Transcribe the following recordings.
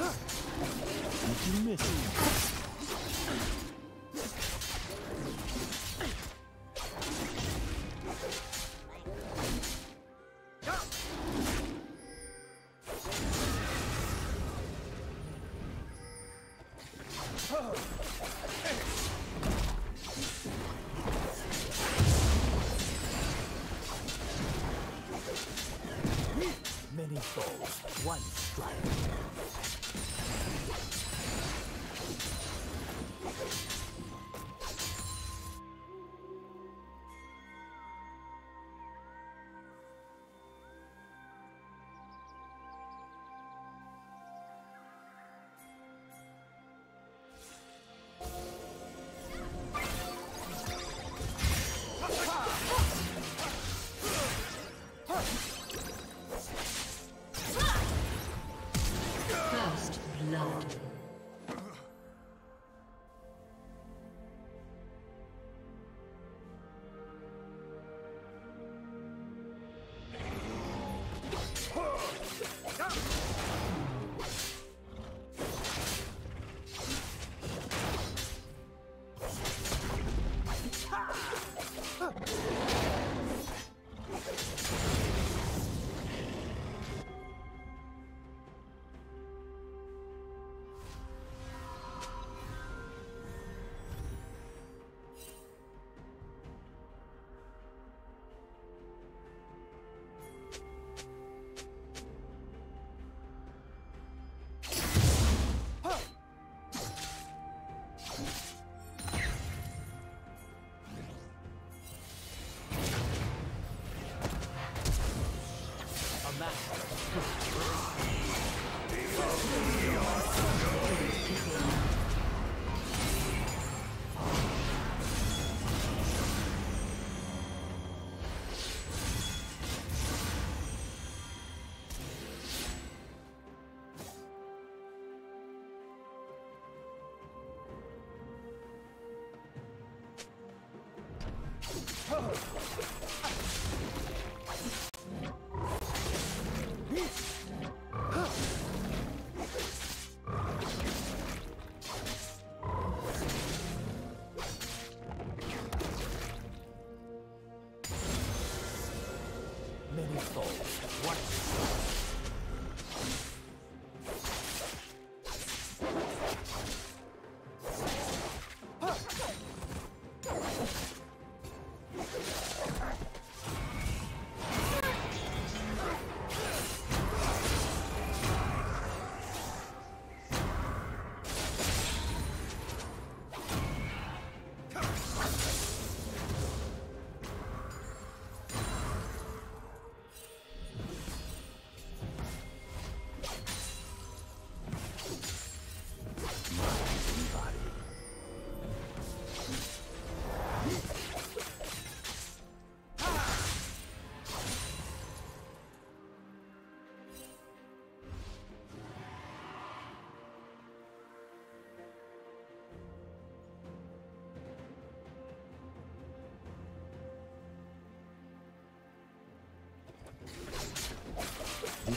You missed it. Many souls, one strike.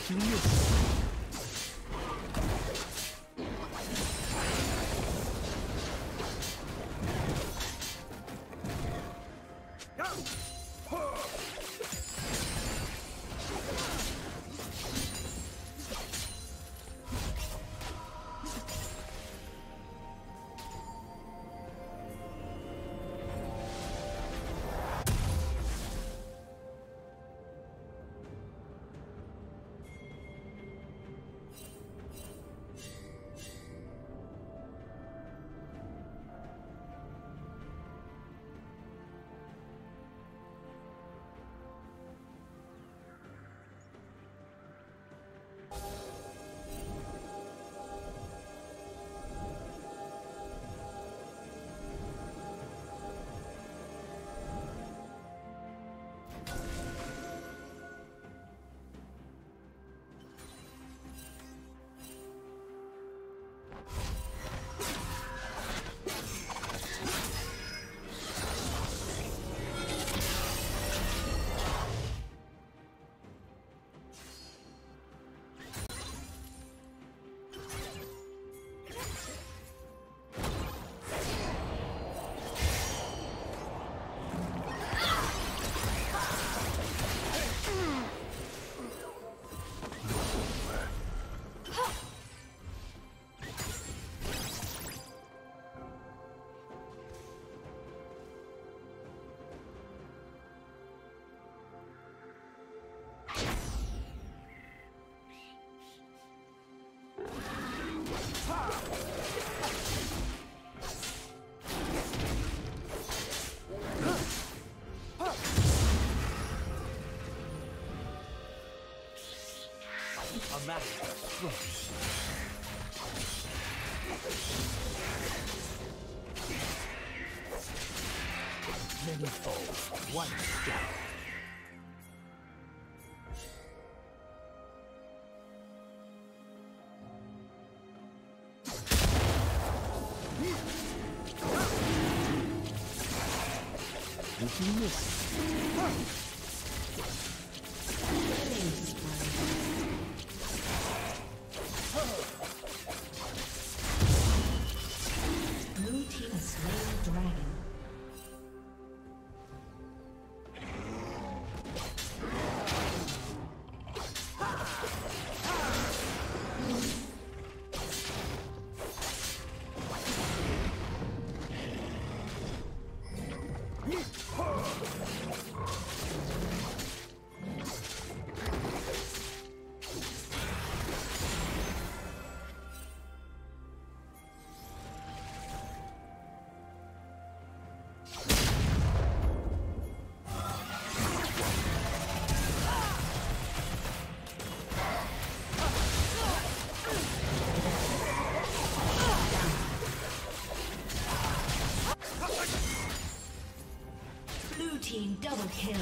You missed. Master Yi. Many foes, one down. Double kill.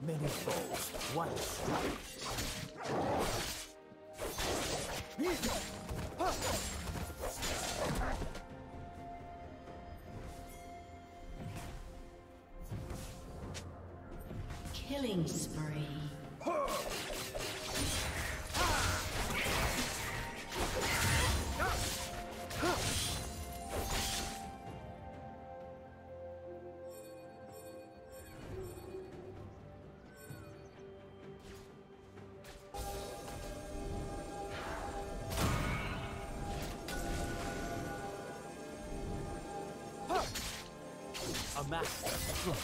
Many foes, one strike. Killing spree. A master stroke.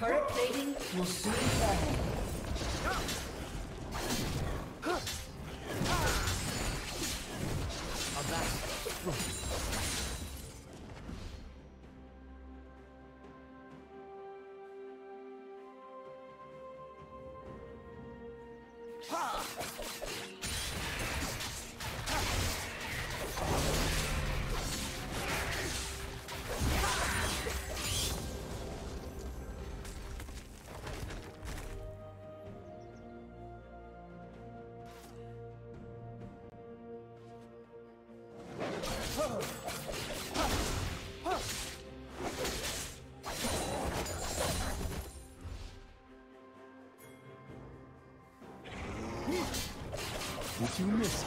Turret plating will soon fall. A battle. Did you miss it?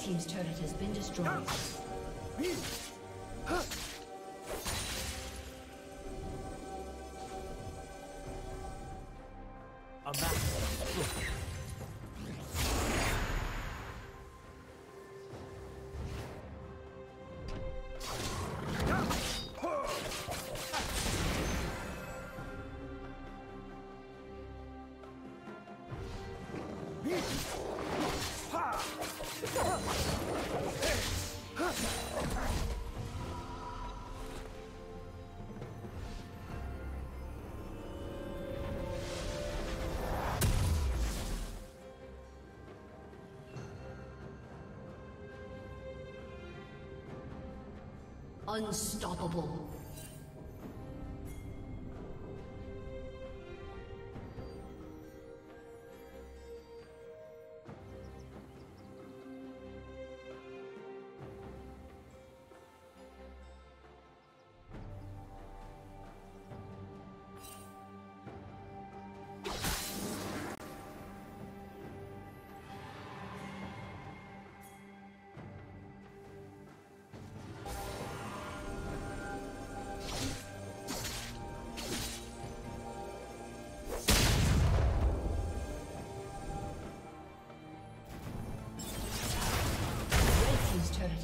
Team's turret has been destroyed. A battle. Unstoppable.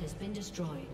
Has been destroyed.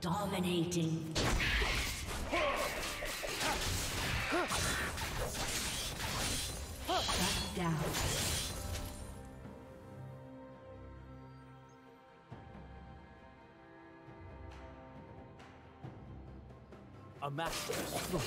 Dominating. Shut down. A master's stroke.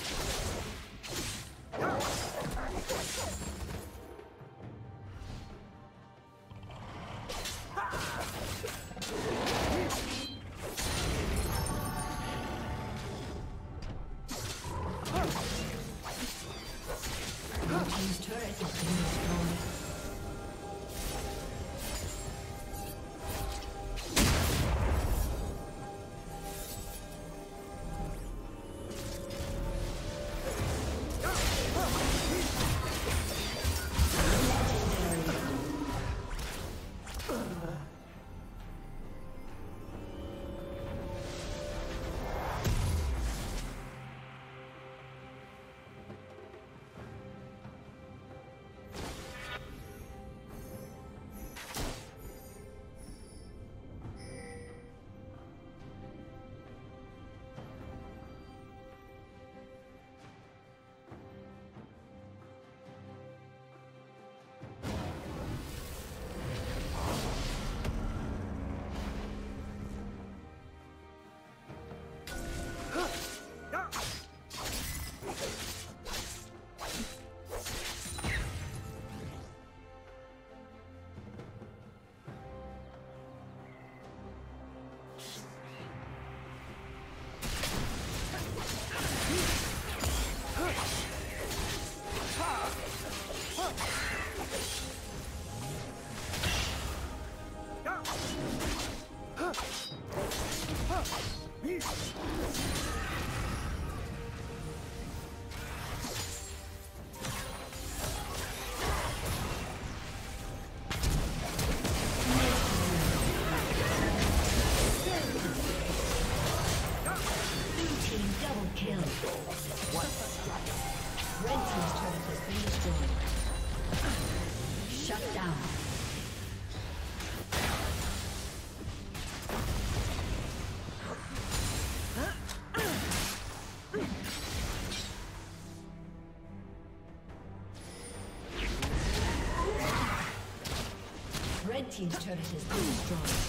Red team's turret has been destroyed.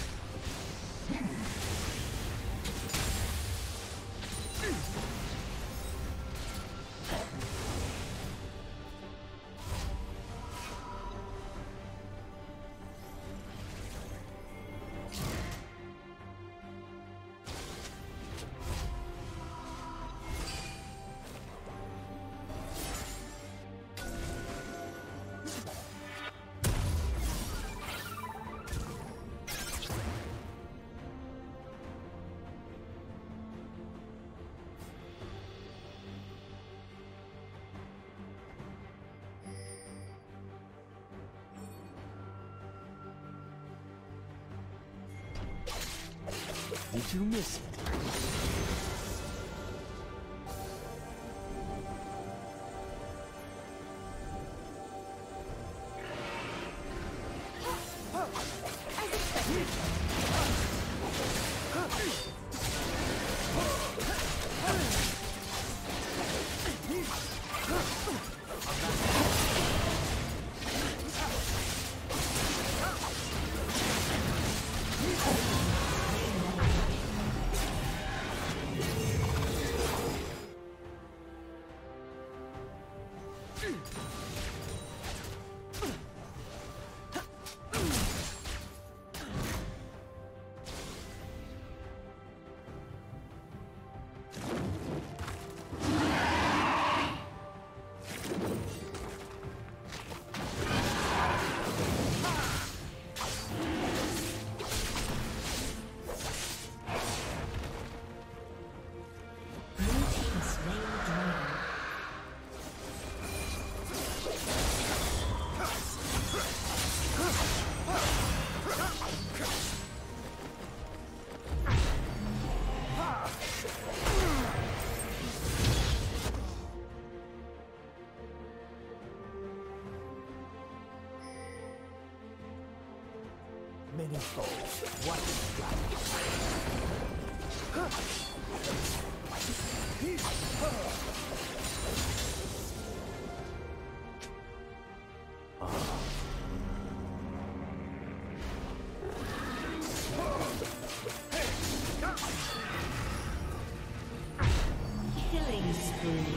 Did you miss it? Fighting soul, what is that? Killing spree.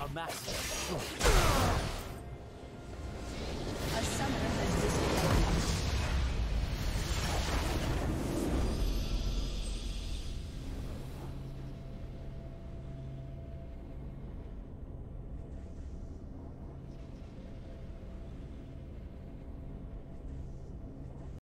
A master.